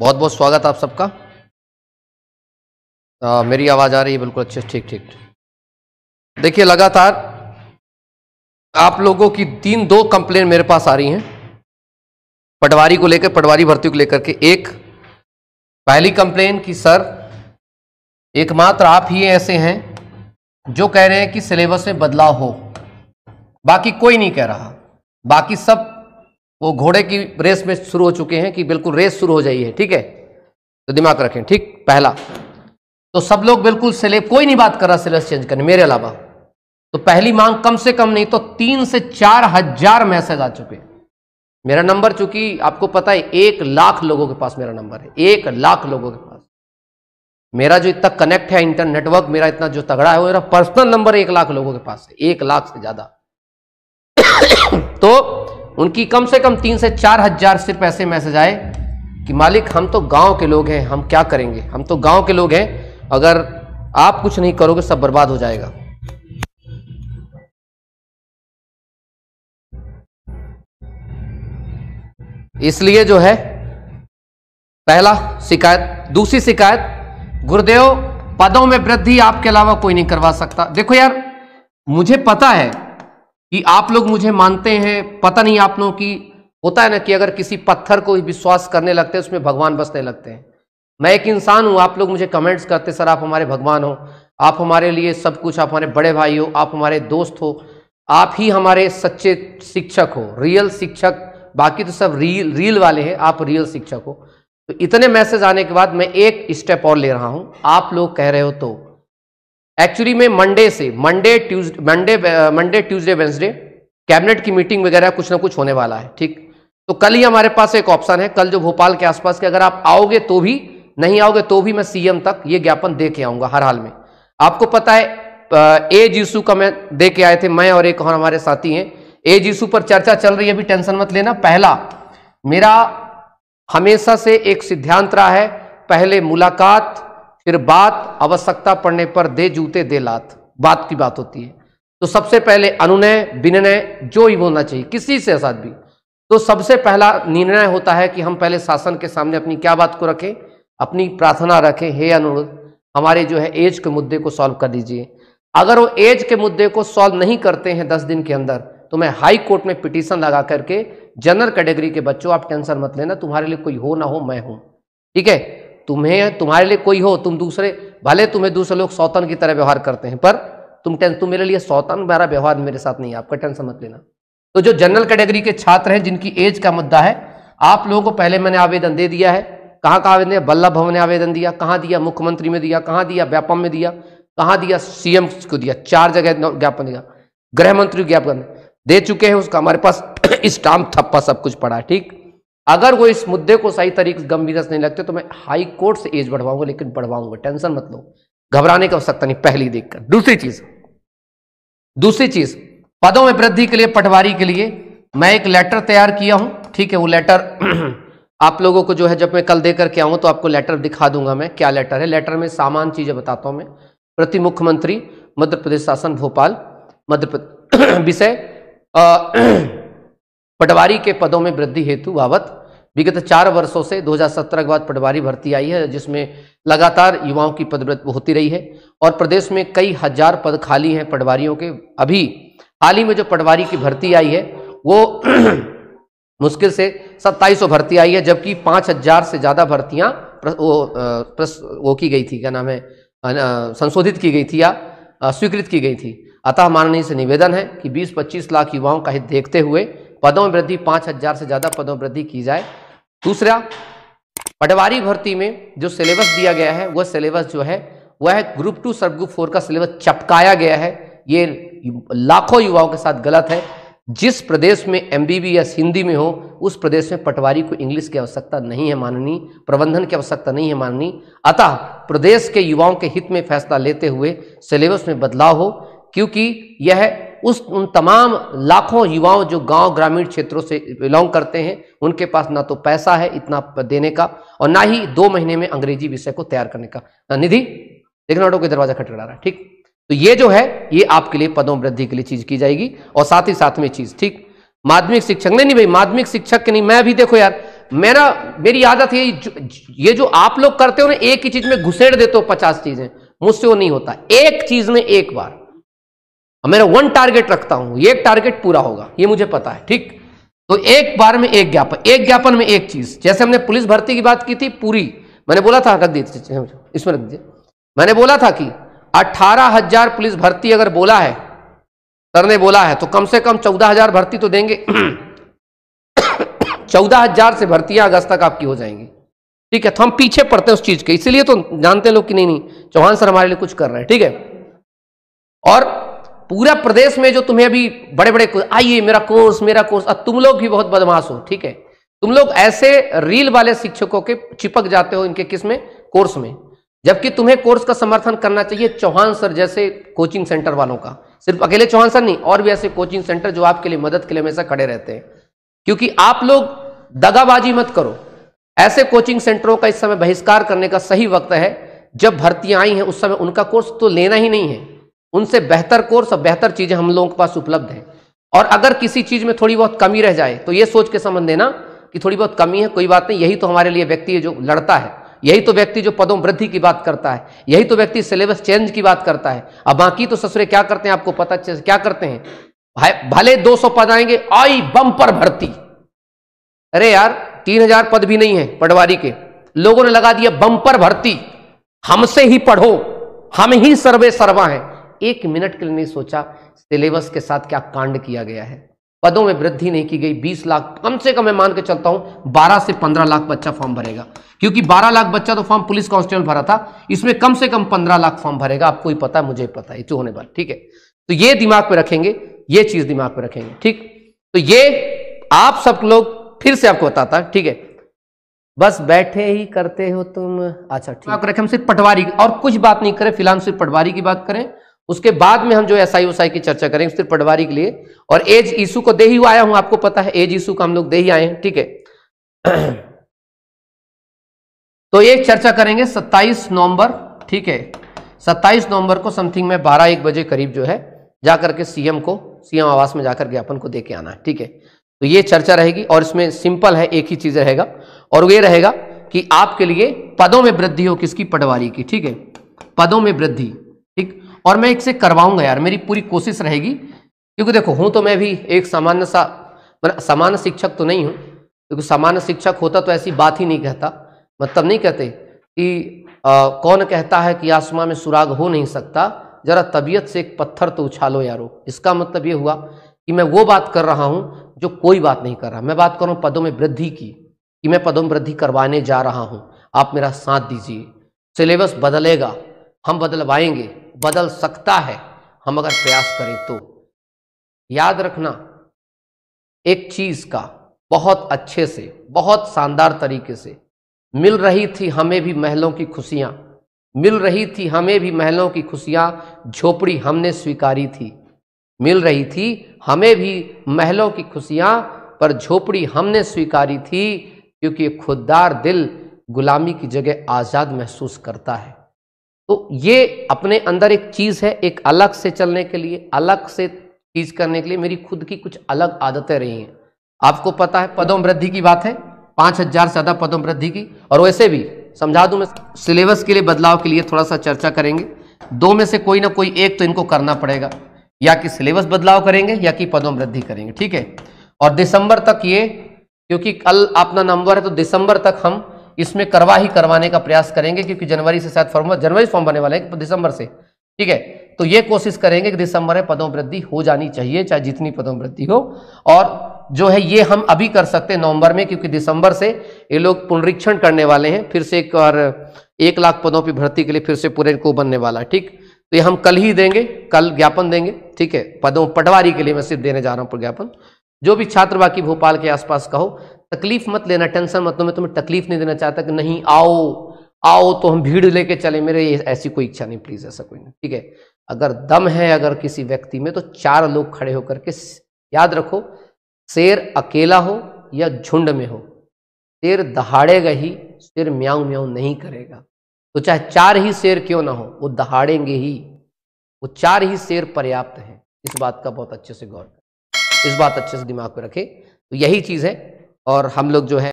बहुत बहुत स्वागत आप सबका। मेरी आवाज़ आ रही है बिल्कुल अच्छे से? ठीक। देखिए, लगातार आप लोगों की दो कंप्लेन मेरे पास आ रही हैं पटवारी को लेकर, पटवारी भर्ती को लेकर के। एक पहली कंप्लेन कि सर एकमात्र आप ही ऐसे हैं जो कह रहे हैं कि सिलेबस में बदलाव हो, बाकी कोई नहीं कह रहा। बाकी सब वो घोड़े की रेस में शुरू हो चुके हैं कि बिल्कुल रेस शुरू हो जाइए। ठीक है, तो दिमाग रखें। ठीक, पहला तो सब लोग बिल्कुल कोई नहीं बात कर रहा सिलेबस चेंज करने मेरे अलावा। तो पहली मांग कम से कम नहीं तो 3 से 4 हज़ार मैसेज आ चुके। मेरा नंबर चूंकि आपको पता है 1 लाख लोगों के पास मेरा नंबर है, 1 लाख लोगों के पास। मेरा जो इतना कनेक्ट है इंटर नेटवर्क, मेरा इतना जो तगड़ा है, वो मेरा पर्सनल नंबर 1 लाख लोगों के पास है, 1 लाख से ज्यादा। तो उनकी कम से कम 3 से 4 हज़ार सिर्फ ऐसे मैसेज आए कि मालिक हम तो गांव के लोग हैं, हम क्या करेंगे, हम तो गांव के लोग हैं, अगर आप कुछ नहीं करोगे सब बर्बाद हो जाएगा। इसलिए जो है पहला शिकायत। दूसरी शिकायत, गुरुदेव पदों में वृद्धि आपके अलावा कोई नहीं करवा सकता। देखो यार, मुझे पता है कि आप लोग मुझे मानते हैं, पता नहीं आप लोगों की होता है ना कि अगर किसी पत्थर को विश्वास करने लगते हैं उसमें भगवान बसने लगते हैं। मैं एक इंसान हूं, आप लोग मुझे कमेंट्स करते सर आप हमारे भगवान हो, आप हमारे लिए सब कुछ, आप हमारे बड़े भाई हो, आप हमारे दोस्त हो, आप ही हमारे सच्चे शिक्षक हो, रियल शिक्षक। बाकी तो सब रील वाले हैं, आप रियल शिक्षक हो। तो इतने मैसेज आने के बाद मैं एक स्टेप और ले रहा हूं। आप लोग कह रहे हो तो एक्चुअली में मंडे से मंडे ट्यूसडे वेंसडे कैबिनेट की मीटिंग वगैरह कुछ ना कुछ होने वाला है। ठीक, तो कल ही हमारे पास एक ऑप्शन है, कल जो भोपाल के आसपास के, अगर आप आओगे तो भी, नहीं आओगे तो भी मैं सीएम तक ये ज्ञापन दे के आऊँगा हर हाल में। आपको पता है ए जीसू का मैं दे के आए थे, मैं और एक और हमारे साथी हैं। ए जीसू पर चर्चा चल रही है अभी, टेंशन मत लेना। पहला मेरा हमेशा से एक सिद्धांत रहा है, पहले मुलाकात फिर बात, आवश्यकता पड़ने पर दे जूते दे लात। बात की बात होती है तो सबसे पहले अनुनय विनय जो ही होना चाहिए किसी से साथ भी। तो सबसे पहला निर्णय होता है कि हम पहले शासन के सामने अपनी क्या बात को रखें, अपनी प्रार्थना रखें, हे अनुरोध हमारे जो है एज के मुद्दे को सॉल्व कर दीजिए। अगर वो एज के मुद्दे को सॉल्व नहीं करते हैं 10 दिन के अंदर, तो मैं हाई कोर्ट में पिटीशन लगा करके, जनरल कैटेगरी के बच्चों आप टेंशन मत लेना, तुम्हारे लिए कोई हो ना हो मैं हूं। ठीक है, तुम्हारे लिए कोई हो, तुम दूसरे, भले तुम्हें दूसरे लोग सौतन की तरह व्यवहार करते हैं, पर तुम मेरे लिए सौतन वाला व्यवहार मेरे साथ नहीं है, आपका टेंशन मत लेना। तो जो जनरल कैटेगरी के छात्र हैं जिनकी एज का मुद्दा है, आप लोगों को पहले मैंने आवेदन दे दिया है। कहाँ का आवेदन? बल्लभ भवन ने आवेदन दिया। कहाँ दिया? मुख्यमंत्री में दिया। कहाँ दिया? व्यापम में दिया। कहाँ दिया? सीएम को दिया। 4 जगह ज्ञापन दिया, गृह मंत्री ज्ञापन दे चुके हैं, उसका हमारे पास स्टाम्प थप्पा सब कुछ पड़ा है। ठीक, अगर वो इस मुद्दे को सही तरीके से गंभीरता से नहीं लगते तो मैं हाई कोर्ट से एज बढ़वाऊंगा, लेकिन बढ़वाऊंगा, टेंशन मत लो, घबराने की आवश्यकता नहीं, पहली देखकर। दूसरी चीज, पदों में वृद्धि के लिए पटवारी के लिए मैं एक लेटर तैयार किया हूं। ठीक है, वो लेटर आप लोगों को जो है जब मैं कल दे करके आऊंगा तो आपको लेटर दिखा दूंगा मैं, क्या लेटर है। लेटर में सामान्य चीजें बताता हूं मैं। प्रति मुख्यमंत्री मध्य प्रदेश शासन भोपाल, विषय पटवारी के पदों में वृद्धि हेतु बाबत विगत 4 वर्षों से 2017 के बाद पटवारी भर्ती आई है, जिसमें लगातार युवाओं की पदभर्ती होती रही है और प्रदेश में कई हजार पद खाली हैं पटवारियों के। अभी हाल ही में जो पटवारी की भर्ती आई है वो मुश्किल से 2700 भर्ती आई है, जबकि 5000 से ज़्यादा भर्तियाँ वो की गई थी, क्या नाम है, संशोधित की गई थी या स्वीकृत की गई थी। अतः माननीय से निवेदन है कि 20-25 लाख युवाओं का हित देखते हुए पदों में वृद्धि, 5000 से ज्यादा पदों में वृद्धि की जाए। दूसरा, पटवारी भर्ती में जो सिलेबस दिया गया है वह सिलेबस जो है वह है ग्रुप 2 सब ग्रुप 4 का सिलेबस चपकाया गया है। ये लाखों युवाओं के साथ गलत है। जिस प्रदेश में MBBS हिंदी में हो उस प्रदेश में पटवारी को इंग्लिश की आवश्यकता नहीं है माननीय, प्रबंधन की आवश्यकता नहीं है माननीय। अतः प्रदेश के युवाओं के हित में फैसला लेते हुए सिलेबस में बदलाव हो, क्योंकि यह उन तमाम लाखों युवाओं जो गांव ग्रामीण क्षेत्रों से बिलोंग करते हैं, उनके पास ना तो पैसा है इतना देने का और ना ही 2 महीने में अंग्रेजी विषय को तैयार करने का। निधि देखना ऑटो के दरवाजा खटखटा रहा है। ठीक, तो ये जो है ये आपके लिए पदों वृद्धि के लिए चीज की जाएगी। और साथ ही साथ में चीज, ठीक, माध्यमिक शिक्षक नहीं भाई, माध्यमिक शिक्षक के नहीं, मैं भी देखो यार मेरी आदत है ये जो आप लोग करते हो ना, एक ही चीज में घुसेड़ देते हो 50 चीजें, मुझसे वो नहीं होता। एक चीज में एक बार मेरा वन टारगेट रखता हूं, एक टारगेट पूरा होगा ये मुझे पता है। ठीक, तो एक बार में एक ज्ञापन, एक ज्ञापन में एक चीज। जैसे हमने पुलिस भर्ती की बात की थी पूरी, मैंने बोला था रख दीजिए इसमें, रख दीजिए। मैंने बोला था कि 18,000 पुलिस भर्ती अगर बोला है सर ने बोला है, तो कम से कम 14,000 भर्ती तो देंगे। 14,000 से भर्तियां अगस्त तक आपकी हो जाएंगी। ठीक है, तो हम पीछे पड़ते हैं उस चीज के, इसीलिए तो जानते हैं लोग कि नहीं नहीं चौहान सर हमारे लिए कुछ कर रहे हैं। ठीक है, और पूरा प्रदेश में जो तुम्हें अभी बड़े बड़े आइए मेरा कोर्स मेरा कोर्स, और तुम लोग भी बहुत बदमाश हो। ठीक है, तुम लोग ऐसे रील वाले शिक्षकों के चिपक जाते हो, इनके किस में कोर्स में, जबकि तुम्हें कोर्स का समर्थन करना चाहिए चौहान सर जैसे कोचिंग सेंटर वालों का। सिर्फ अकेले चौहान सर नहीं, और भी ऐसे कोचिंग सेंटर जो आपके लिए मदद के लिए हमेशा खड़े रहते हैं। क्योंकि आप लोग दगाबाजी मत करो, ऐसे कोचिंग सेंटरों का इस समय बहिष्कार करने का सही वक्त है। जब भर्तियां आई हैं उस समय उनका कोर्स तो लेना ही नहीं है, उनसे बेहतर कोर्स और बेहतर चीजें हम लोगों के पास उपलब्ध है। और अगर किसी चीज में थोड़ी बहुत कमी रह जाए तो ये सोच के समझ लेना कि थोड़ी बहुत कमी है, कोई बात नहीं, यही तो हमारे लिए व्यक्ति है जो लड़ता है, यही तो व्यक्ति जो पदों वृद्धि की बात करता है, यही तो व्यक्ति सिलेबस चेंज की बात करता है। अब बाकी तो ससुरे क्या करते हैं आपको पता अच्छे से क्या करते हैं, भले 200 पद आएंगे आई बम्पर भर्ती, अरे यार 3000 पद भी नहीं है पटवारी के, लोगों ने लगा दिया बम्पर भर्ती, हमसे ही पढ़ो हम ही सर्वे सर्वा हैं। एक मिनट के लिए नहीं सोचा सिलेबस के साथ क्या कांड किया गया है। पदों में वृद्धि नहीं की गई, 20 लाख कम से कम मैं मान के चलता हूं 12 से 15 लाख बच्चा फॉर्म भरेगा, क्योंकि 12 लाख बच्चा तो फॉर्म पुलिस कांस्टेबल भरा था, इसमें कम से कम 15 लाख फॉर्म भरेगा। आपको ही पता है मुझे पता है जो होने वाला। ठीक है, तो ये दिमाग में रखेंगे, ये चीज दिमाग में रखेंगे। ठीक, तो ये आप सब लोग फिर से आपको बताता। ठीक है, बस बैठे ही करते हो तुम। अच्छा ठीक रखें, हम सिर्फ पटवारी और कुछ बात नहीं करें फिलहाल, सिर्फ पटवारी की बात करें, उसके बाद में हम जो एसआई ओसाई की चर्चा करेंगे सिर्फ पटवारी के लिए। और एज इशू को दे ही आया हूं, आपको पता है एज इशू का हम लोग दे ही आए हैं। ठीक है, तो ये चर्चा करेंगे 27 नवंबर। ठीक है, 27 नवंबर को समथिंग में 12-1 बजे करीब जो है जाकर के सीएम को, सीएम आवास में जाकर ज्ञापन को दे के आना है। ठीक है, तो ये चर्चा रहेगी और इसमें सिंपल है, एक ही चीज रहेगा और ये रहेगा कि आपके लिए पदों में वृद्धि हो किसकी, पटवारी की। ठीक है, पदों में वृद्धि। ठीक, और मैं एक से करवाऊंगा यार, मेरी पूरी कोशिश रहेगी, क्योंकि देखो हूं तो मैं भी एक सामान्य सा सामान्य शिक्षक तो नहीं हूं, क्योंकि सामान्य शिक्षक होता तो ऐसी बात ही नहीं कहता, मतलब नहीं कहते कि कौन कहता है कि आसमां में सुराग हो नहीं सकता, जरा तबीयत से एक पत्थर तो उछालो यारो। इसका मतलब ये हुआ कि मैं वो बात कर रहा हूं जो कोई बात नहीं कर रहा, मैं बात कर रहा हूं पदों में वृद्धि की, कि मैं पदों में वृद्धि करवाने जा रहा हूं, आप मेरा साथ दीजिए। सिलेबस बदलेगा, हम बदलवाएंगे, बदल सकता है हम अगर प्रयास करें तो। याद रखना एक चीज का, बहुत अच्छे से बहुत शानदार तरीके से मिल रही थी हमें भी महलों की खुशियां, मिल रही थी हमें भी महलों की खुशियां, झोपड़ी हमने स्वीकारी थी। मिल रही थी हमें भी महलों की खुशियां, पर झोपड़ी हमने स्वीकारी थी, क्योंकि खुददार दिल गुलामी की जगह आजाद महसूस करता है। तो ये अपने अंदर एक चीज़ है, एक अलग से चलने के लिए, अलग से चीज़ करने के लिए मेरी खुद की कुछ अलग आदतें रही हैं। आपको पता है पदों वृद्धि की बात है, 5,000 से ज़्यादा पदों वृद्धि की। और वैसे भी समझा दूं, मैं सिलेबस के लिए बदलाव के लिए थोड़ा सा चर्चा करेंगे, दो में से कोई ना कोई एक तो इनको करना पड़ेगा, या कि सिलेबस बदलाव करेंगे या कि पदों वृद्धि करेंगे। ठीक है, और दिसंबर तक ये, क्योंकि कल अपना नंबर है, तो दिसंबर तक हम इसमें करवा ही करवाने का प्रयास करेंगे, क्योंकि जनवरी से शायद फॉर्म, जनवरी फॉर्म भरने वाला है दिसंबर से। ठीक है, तो ये कोशिश करेंगे कि दिसंबर में पदों वृद्धि हो जानी चाहिए, चाहे जितनी पदों वृद्धि हो। और जो है ये हम अभी कर सकते हैं नवंबर में, क्योंकि दिसंबर से ये लोग पुनरीक्षण करने वाले हैं फिर से, एक और 1 लाख पदों पर भर्ती के लिए फिर से पूरे को बनने वाला है। ठीक, तो ये हम कल ही देंगे, कल ज्ञापन देंगे। ठीक है, पदों पटवारी के लिए मैं सिर्फ देने जा रहा हूँ ज्ञापन, जो भी छात्र बाकी भोपाल के आसपास का हो। तकलीफ मत लेना, टेंशन मत लो, मैं तुम्हें तकलीफ नहीं देना चाहता कि नहीं आओ आओ तो हम भीड़ लेके चले, मेरे ऐसी कोई इच्छा नहीं, प्लीज ऐसा कोई नहीं। ठीक है, अगर दम है अगर किसी व्यक्ति में तो 4 लोग खड़े होकर के, याद रखो शेर अकेला हो या झुंड में हो, शेर दहाड़ेगा ही, शेर म्याऊ म्याऊ नहीं करेगा। तो चाहे 4 ही शेर क्यों ना हो, वो दहाड़ेंगे ही, वो 4 ही शेर पर्याप्त है। इस बात का बहुत अच्छे से गौर करें, इस बात अच्छे से दिमाग में रखें। तो यही चीज़ है, और हम लोग जो है